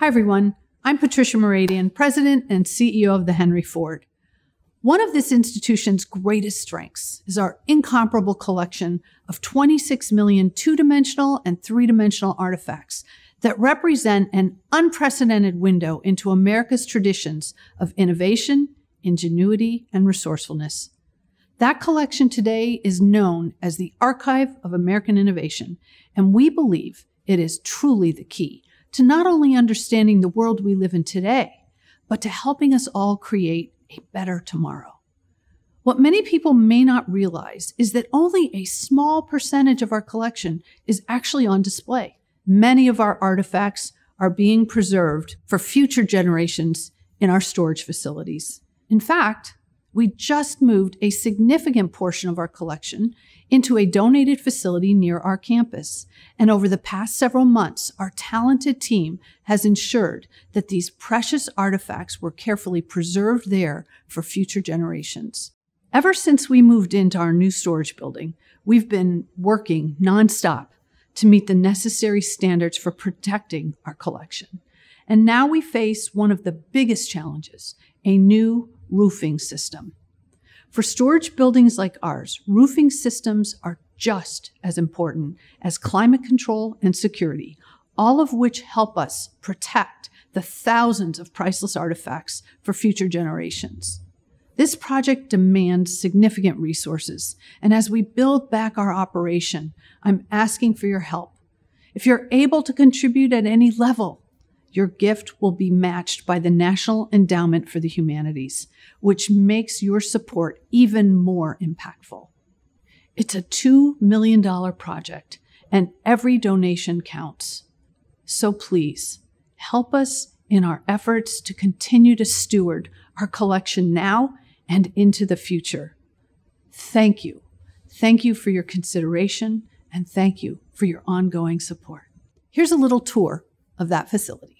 Hi, everyone. I'm Patricia Moradian, President and CEO of the Henry Ford. One of this institution's greatest strengths is our incomparable collection of 26 million two-dimensional and three-dimensional artifacts that represent an unprecedented window into America's traditions of innovation, ingenuity, and resourcefulness. That collection today is known as the Archive of American Innovation, and we believe it is truly the key to not only understanding the world we live in today, but to helping us all create a better tomorrow. What many people may not realize is that only a small percentage of our collection is actually on display. Many of our artifacts are being preserved for future generations in our storage facilities. In fact, we just moved a significant portion of our collection into a donated facility near our campus. And over the past several months, our talented team has ensured that these precious artifacts were carefully preserved there for future generations. Ever since we moved into our new storage building, we've been working nonstop to meet the necessary standards for protecting our collection. And now we face one of the biggest challenges, a new roofing system. For storage buildings like ours, roofing systems are just as important as climate control and security, all of which help us protect the thousands of priceless artifacts for future generations. This project demands significant resources, and as we build back our operation, I'm asking for your help. If you're able to contribute at any level, your gift will be matched by the National Endowment for the Humanities, which makes your support even more impactful. It's a $2 million project, and every donation counts. So please, help us in our efforts to continue to steward our collection now and into the future. Thank you. Thank you for your consideration, and thank you for your ongoing support. Here's a little tour of that facility.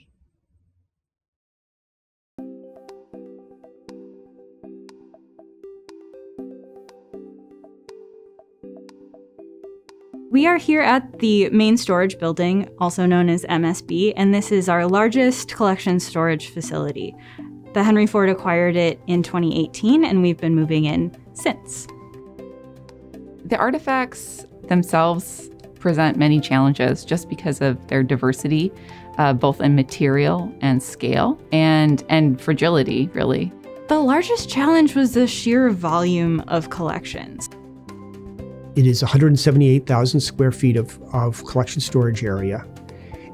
We are here at the main storage building, also known as MSB, and this is our largest collection storage facility. The Henry Ford acquired it in 2018, and we've been moving in since. The artifacts themselves present many challenges just because of their diversity, both in material and scale, and fragility, really. The largest challenge was the sheer volume of collections. It is 178,000 square feet of collection storage area,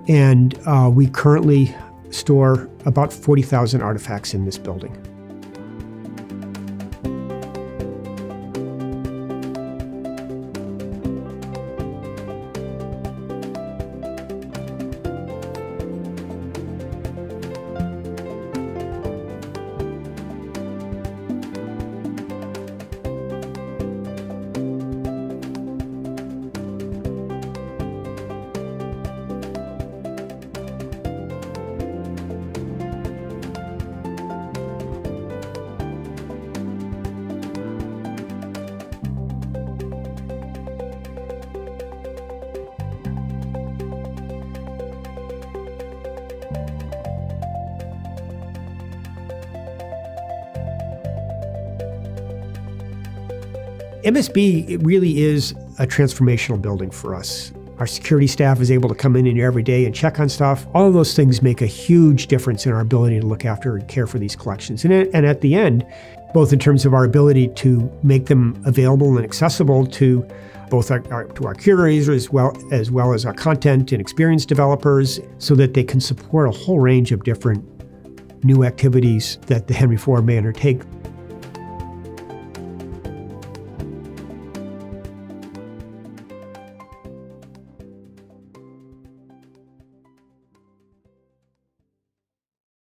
and we currently store about 40,000 artifacts in this building. MSB, it really is a transformational building for us. Our security staff is able to come in here every day and check on stuff. All of those things make a huge difference in our ability to look after and care for these collections. And at the end, both in terms of our ability to make them available and accessible to both to our curators as well as our content and experience developers, so that they can support a whole range of different new activities that the Henry Ford may undertake.